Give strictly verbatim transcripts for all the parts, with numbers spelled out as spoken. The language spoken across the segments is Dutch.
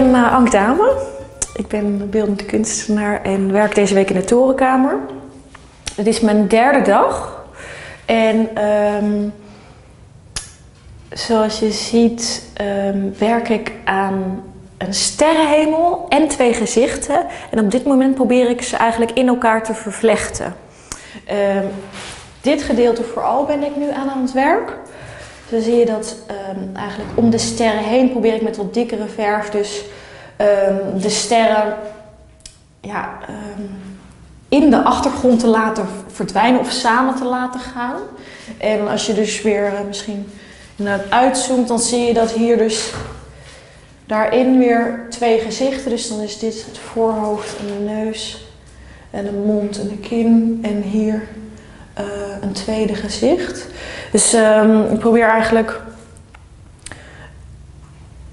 ben uh, Ank Daamen. Ik ben beeldend kunstenaar en werk deze week in de Torenkamer. Het is mijn derde dag. En um, zoals je ziet um, werk ik aan een sterrenhemel en twee gezichten. En op dit moment probeer ik ze eigenlijk in elkaar te vervlechten. Um, dit gedeelte vooral ben ik nu aan aan het werk. Dan zie je dat um, eigenlijk om de sterren heen probeer ik met wat dikkere verf dus um, de sterren ja, um, in de achtergrond te laten verdwijnen of samen te laten gaan. En als je dus weer uh, misschien naar het uitzoomt, dan zie je dat hier dus daarin weer twee gezichten. Dus dan is dit het voorhoofd en de neus en de mond en de kin en hier uh, een tweede gezicht. Dus um, ik probeer eigenlijk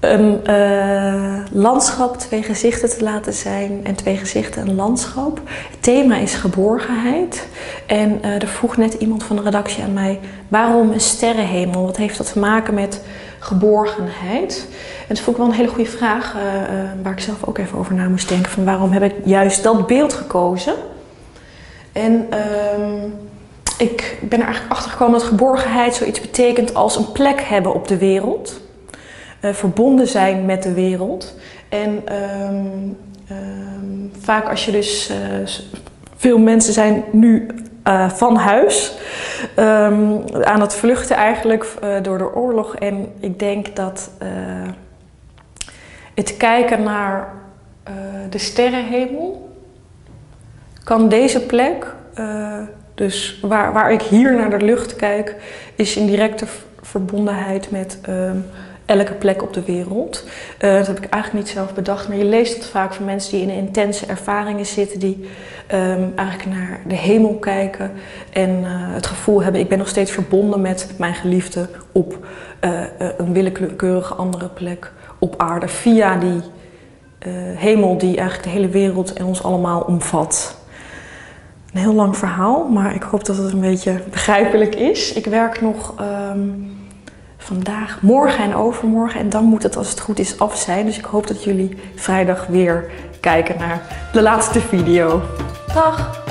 een uh, landschap, twee gezichten te laten zijn en twee gezichten een landschap. Het thema is geborgenheid. En uh, er vroeg net iemand van de redactie aan mij, waarom een sterrenhemel? Wat heeft dat te maken met geborgenheid? En dat vond ik wel een hele goede vraag, uh, waar ik zelf ook even over na moest denken. Van waarom heb ik juist dat beeld gekozen? En Um, Ik ben er eigenlijk achter gekomen dat geborgenheid zoiets betekent als een plek hebben op de wereld. Uh, verbonden zijn met de wereld. En um, um, vaak als je dus, uh, veel mensen zijn nu uh, van huis, um, aan het vluchten eigenlijk uh, door de oorlog. En ik denk dat uh, het kijken naar uh, de sterrenhemel kan deze plek... Uh, Dus waar, waar ik hier naar de lucht kijk, is in directe verbondenheid met um, elke plek op de wereld. Uh, dat heb ik eigenlijk niet zelf bedacht, maar je leest het vaak van mensen die in intense ervaringen zitten, die um, eigenlijk naar de hemel kijken en uh, het gevoel hebben, ik ben nog steeds verbonden met mijn geliefde op uh, een willekeurige andere plek op aarde, via die uh, hemel die eigenlijk de hele wereld en ons allemaal omvat. Een heel lang verhaal, maar ik hoop dat het een beetje begrijpelijk is. Ik werk nog um, vandaag, morgen en overmorgen en dan moet het als het goed is af zijn. Dus ik hoop dat jullie vrijdag weer kijken naar de laatste video. Dag!